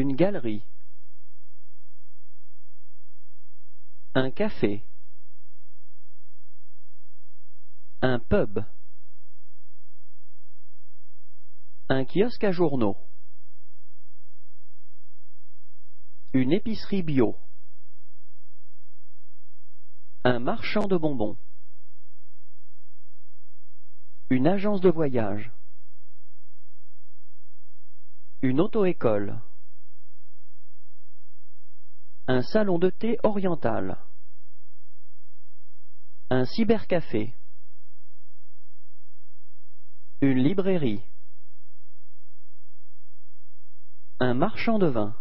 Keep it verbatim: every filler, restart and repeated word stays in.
une galerie, un café, un pub, un kiosque à journaux, une épicerie bio, un marchand de bonbons, une agence de voyage, une auto-école, un salon de thé oriental, un cybercafé, une librairie, un marchand de vin,